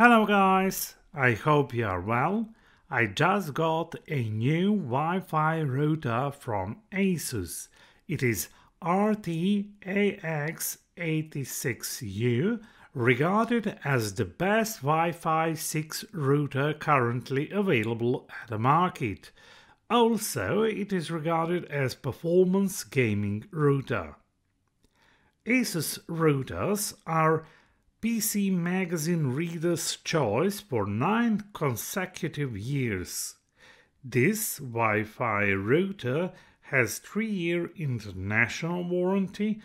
Hello guys, I hope you are well. I just got a new Wi-Fi router from Asus. It is RT-AX86U, regarded as the best Wi-Fi 6 router currently available at the market. Also, it is regarded as performance gaming router. Asus routers are PC Magazine Reader's Choice for 9 consecutive years. This Wi-Fi router has 3-year international warranty,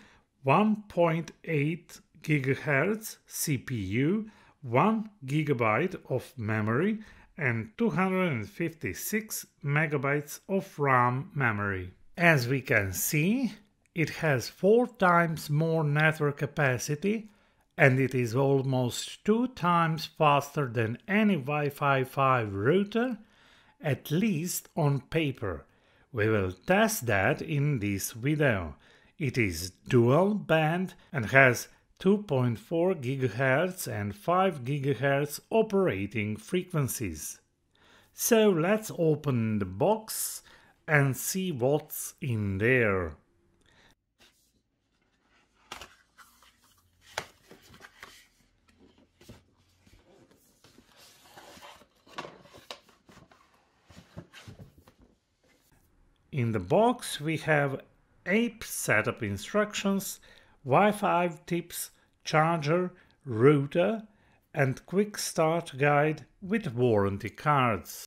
1.8 GHz CPU, 1 GB of memory and 256 MB of RAM memory. As we can see, it has 4 times more network capacity, and it is almost 2 times faster than any Wi-Fi 5 router, at least on paper. We will test that in this video. It is dual band and has 2.4 GHz and 5 GHz operating frequencies. So let's open the box and see what's in there. In the box we have app setup instructions, Wi-Fi tips, charger, router and quick start guide with warranty cards.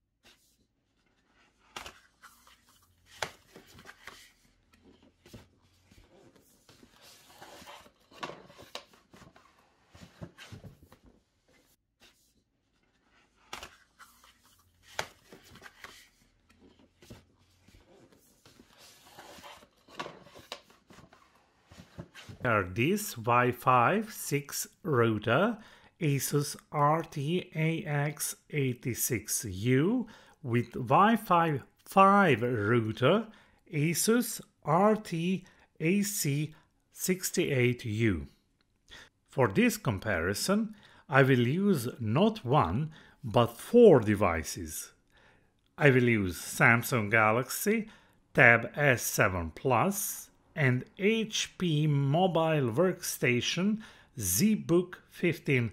This Wi-Fi 6 router Asus RT-AX86U with Wi-Fi 5 router Asus RT-AC68U. For this comparison, I will use not 1 but 4 devices. I will use Samsung Galaxy Tab S7 Plus, and HP Mobile Workstation ZBook 15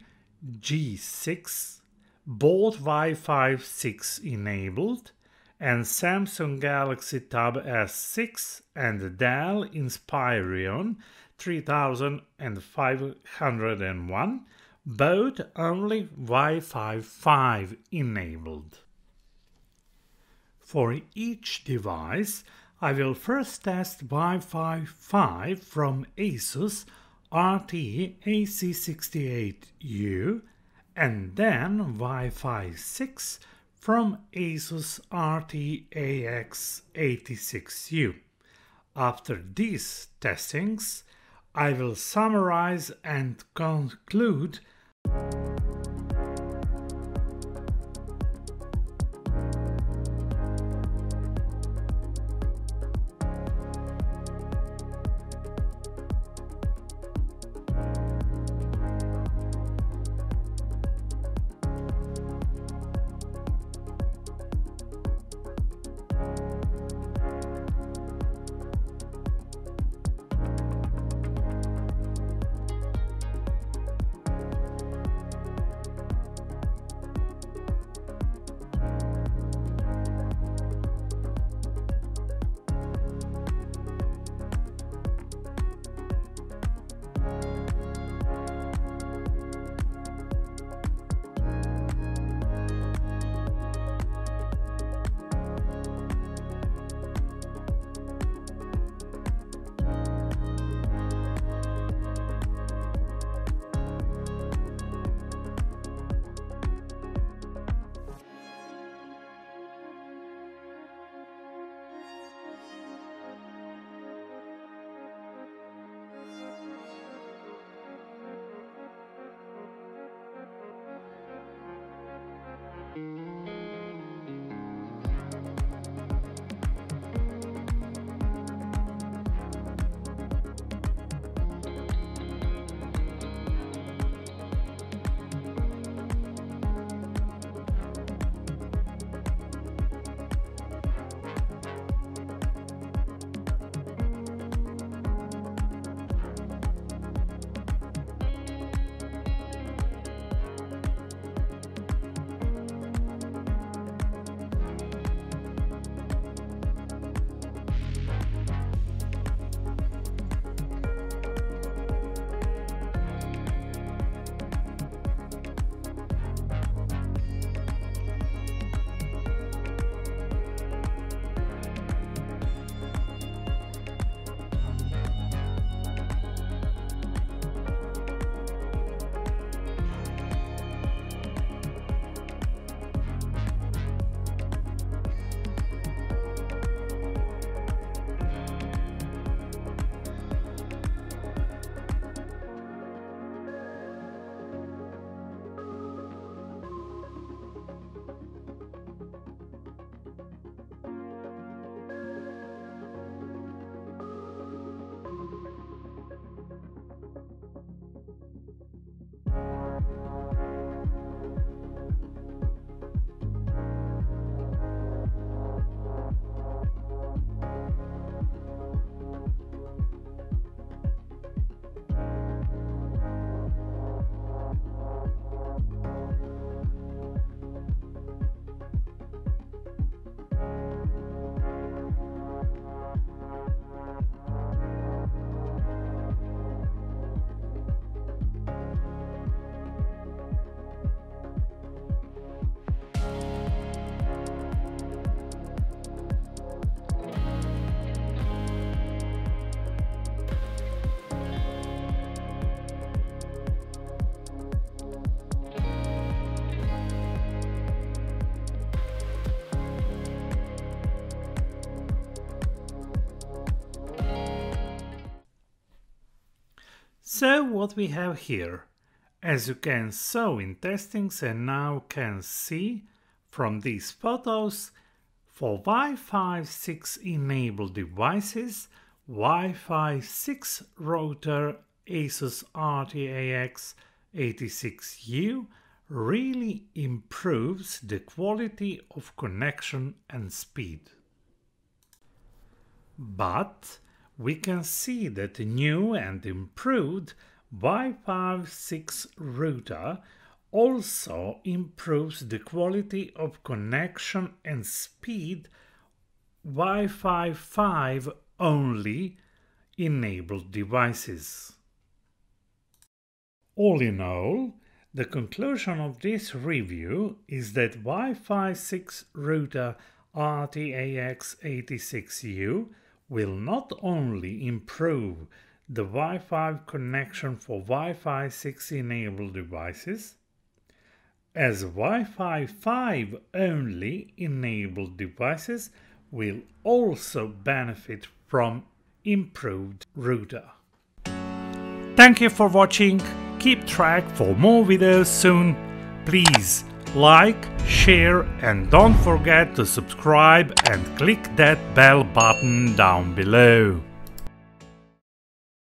G6, both Wi-Fi 6 enabled, and Samsung Galaxy Tab S6 and Dell Inspiron 3501, both only Wi-Fi 5 enabled. For each device, I will first test Wi-Fi 5 from Asus RT-AC68U and then Wi-Fi 6 from Asus RT-AX86U. After these testings, I will summarize and conclude. So what we have here, as you can saw in testings and now can see from these photos, for Wi-Fi 6 enabled devices, Wi-Fi 6 router Asus RT-AX86U really improves the quality of connection and speed. But we can see that the new and improved Wi-Fi 6 router also improves the quality of connection and speed Wi-Fi 5 only enabled devices. All in all, the conclusion of this review is that Wi-Fi 6 router RT-AX86U will not only improve the Wi-Fi connection for Wi-Fi 6 enabled devices, as Wi-Fi 5 only enabled devices will also benefit from improved router. Thank you for watching. Keep track for more videos soon. Please like, share and don't forget to subscribe and click that bell button down below.